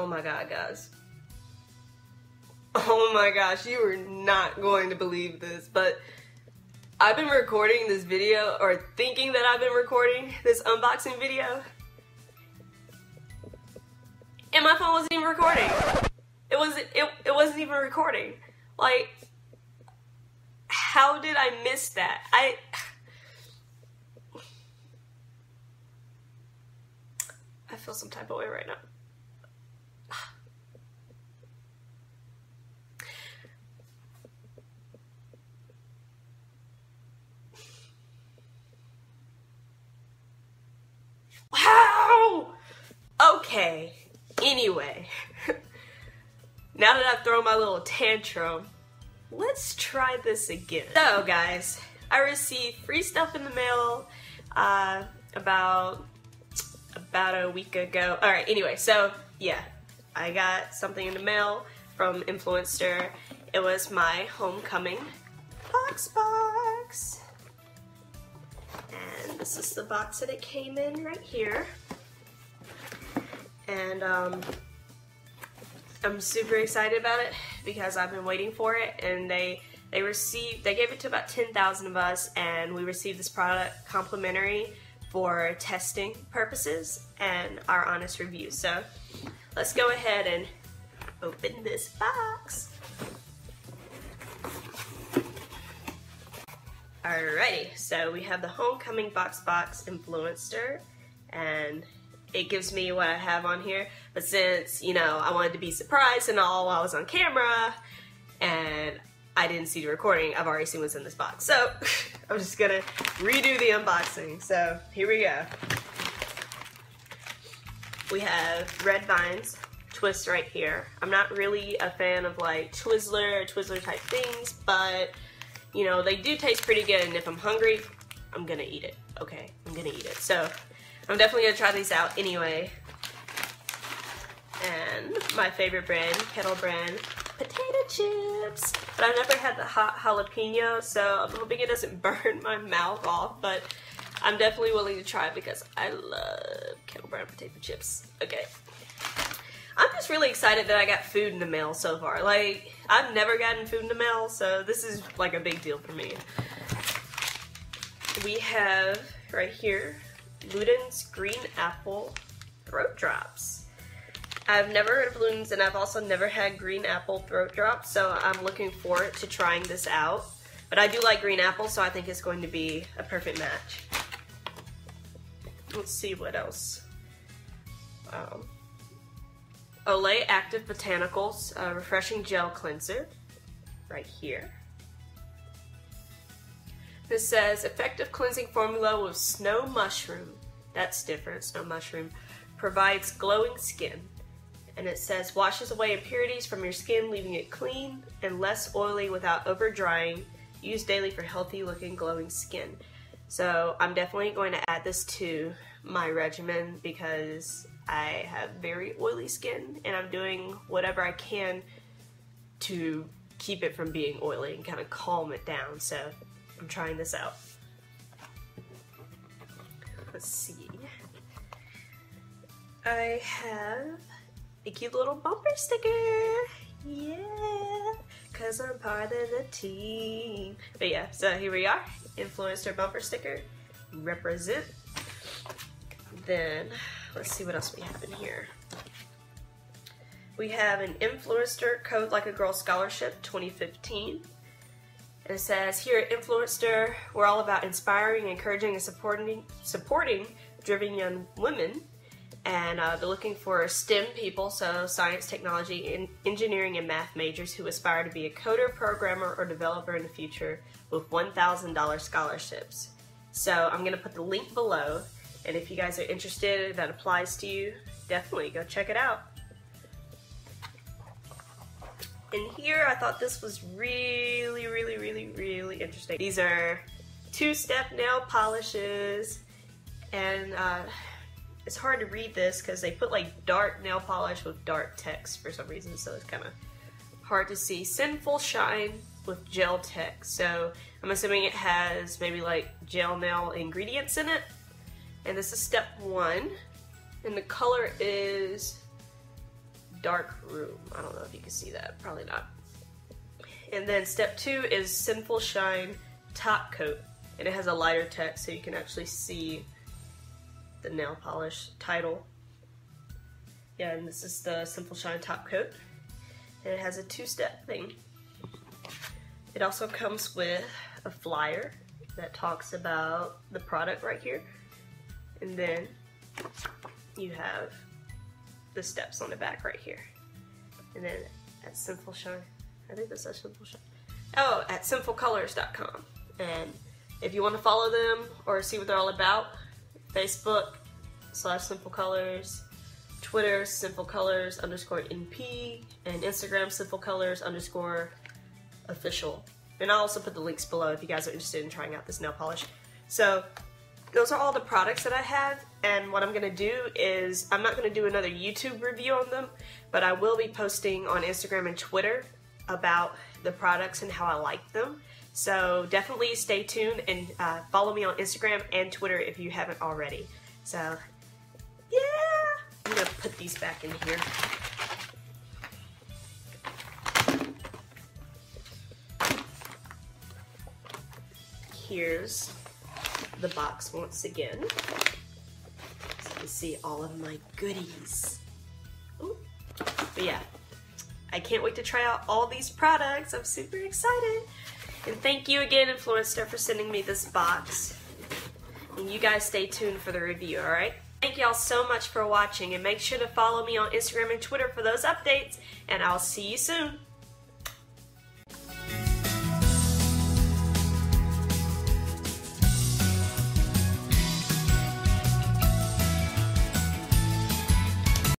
Oh my God, guys. Oh my gosh, you are not going to believe this, but I've been recording this video, or thinking that I've been recording this unboxing video, and my phone wasn't even recording. It wasn't even recording. Like, how did I miss that? I feel some type of way right now. Wow! Okay, anyway, now that I've thrown my little tantrum, let's try this again. So guys, I received free stuff in the mail about a week ago. Alright, anyway, so yeah, I got something in the mail from Influenster. It was my homecoming box. This is the box that it came in right here, and I'm super excited about it because I've been waiting for it, and they gave it to about 10,000 of us, and we received this product complimentary for testing purposes and our honest review. So let's go ahead and open this box. Alrighty, so we have the homecoming box Influenster, and it gives me what I have on here, but since, you know, I wanted to be surprised and all while I was on camera and I didn't see the recording, I've already seen what's in this box, so I'm just gonna redo the unboxing. So here we go. We have Red Vines Twist right here. I'm not really a fan of like Twizzler type things, but you know, they do taste pretty good, and if I'm hungry, I'm gonna eat it. Okay, I'm gonna eat it. So, I'm definitely gonna try these out anyway. And my favorite brand, Kettle Brand, potato chips. But I've never had the hot jalapeno, so I'm hoping it doesn't burn my mouth off, but I'm definitely willing to try it because I love Kettle Brand potato chips. Okay. I'm just really excited that I got food in the mail so far. Like, I've never gotten food in the mail, so this is like a big deal for me. We have right here Luden's green apple throat drops. I've never heard of Luden's, and I've also never had green apple throat drops, so I'm looking forward to trying this out. But I do like green apple, so I think it's going to be a perfect match. Let's see what else. Olay Active Botanicals Refreshing Gel Cleanser, right here. This says, effective cleansing formula with snow mushroom. That's different, snow mushroom. Provides glowing skin. And it says, washes away impurities from your skin, leaving it clean and less oily without over drying. Use daily for healthy looking glowing skin. So I'm definitely going to add this to my regimen because I have very oily skin, and I'm doing whatever I can to keep it from being oily and kind of calm it down, so I'm trying this out. Let's see. I have a cute little bumper sticker. Yeah, cause I'm part of the team. But yeah, so here we are. Influencer bumper sticker. Represent. Then, let's see what else we have in here. We have an Influencer Code Like a Girl Scholarship 2015. And it says, here at Influencer, we're all about inspiring, encouraging, and supporting driven young women. And they're looking for STEM people, so science, technology, engineering, and math majors who aspire to be a coder, programmer, or developer in the future with $1,000 scholarships. So I'm going to put the link below. And if you guys are interested, if that applies to you, definitely go check it out. And here, I thought this was really interesting. These are two-step nail polishes, and it's hard to read this because they put like dark nail polish with dark text for some reason, so it's kind of hard to see. Sinful Shine with gel text, so I'm assuming it has maybe like gel nail ingredients in it. And this is step 1, and the color is dark room. I don't know if you can see that, probably not. And then step 2 is Sinful Shine Top Coat, and it has a lighter text so you can actually see the nail polish title. Yeah, and this is the Sinful Shine Top Coat, and it has a 2-step thing. It also comes with a flyer that talks about the product right here, and then you have the steps on the back right here. And then at Sinful Shine, I think this is Sinful Shine. Oh, at SinfulColors.com. And if you want to follow them or see what they're all about, Facebook/SinfulColors, Twitter SinfulColors_NP, and Instagram SinfulColors_official. And I'll also put the links below if you guys are interested in trying out this nail polish. So those are all the products that I have, and what I'm going to do is I'm not going to do another YouTube review on them, but I will be posting on Instagram and Twitter about the products and how I like them. So definitely stay tuned and follow me on Instagram and Twitter if you haven't already. So yeah, I'm going to put these back in here. Here's the box once again, so you can see all of my goodies. Ooh. But yeah, I can't wait to try out all these products. I'm super excited. And thank you again, Influenster, for sending me this box. And you guys stay tuned for the review, alright? Thank y'all so much for watching, and make sure to follow me on Instagram and Twitter for those updates, and I'll see you soon.